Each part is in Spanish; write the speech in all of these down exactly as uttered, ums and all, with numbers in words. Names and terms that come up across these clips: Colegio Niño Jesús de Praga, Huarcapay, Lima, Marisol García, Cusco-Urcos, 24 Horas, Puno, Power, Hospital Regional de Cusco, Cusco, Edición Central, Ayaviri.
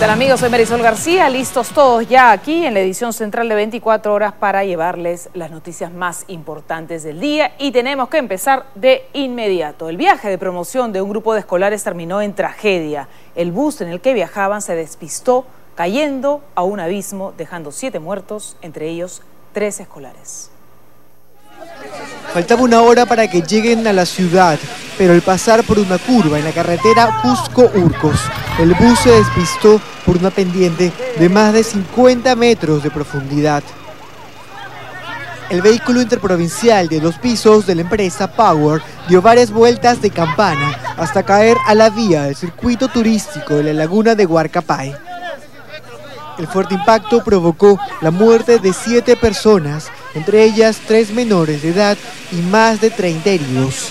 ¿Qué tal, amigos? Soy Marisol García, listos todos ya aquí en la edición central de veinticuatro horas para llevarles las noticias más importantes del día, y tenemos que empezar de inmediato. El viaje de promoción de un grupo de escolares terminó en tragedia. El bus en el que viajaban se despistó, cayendo a un abismo, dejando siete muertos, entre ellos tres escolares. Faltaba una hora para que lleguen a la ciudad, pero al pasar por una curva en la carretera Cusco-Urcos, el bus se despistó por una pendiente de más de cincuenta metros de profundidad. El vehículo interprovincial de dos pisos de la empresa Power dio varias vueltas de campana hasta caer a la vía del circuito turístico de la laguna de Huarcapay. El fuerte impacto provocó la muerte de siete personas, entre ellas tres menores de edad y más de treinta heridos.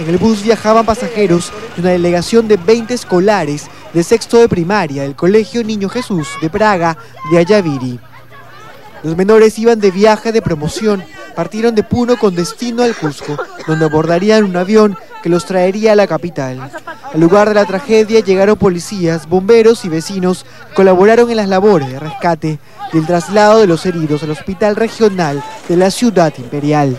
En el bus viajaban pasajeros de una delegación de veinte escolares de sexto de primaria del Colegio Niño Jesús de Praga de Ayaviri. Los menores iban de viaje de promoción, partieron de Puno con destino al Cusco, donde abordarían un avión que los traería a la capital. Al lugar de la tragedia llegaron policías, bomberos y vecinos que colaboraron en las labores de rescate y el traslado de los heridos al Hospital Regional de la Ciudad Imperial.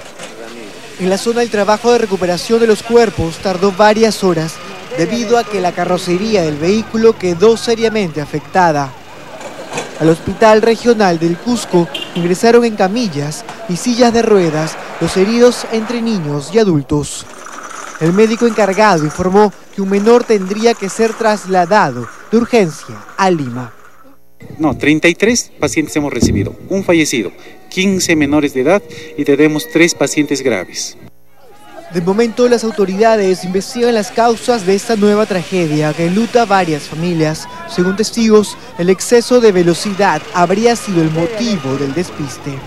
En la zona el trabajo de recuperación de los cuerpos tardó varias horas debido a que la carrocería del vehículo quedó seriamente afectada. Al Hospital Regional del Cusco ingresaron en camillas y sillas de ruedas los heridos entre niños y adultos. El médico encargado informó que un menor tendría que ser trasladado de urgencia a Lima. No, treinta y tres pacientes hemos recibido, un fallecido, quince menores de edad y tenemos tres pacientes graves. De momento las autoridades investigan las causas de esta nueva tragedia que enluta varias familias. Según testigos, el exceso de velocidad habría sido el motivo del despiste.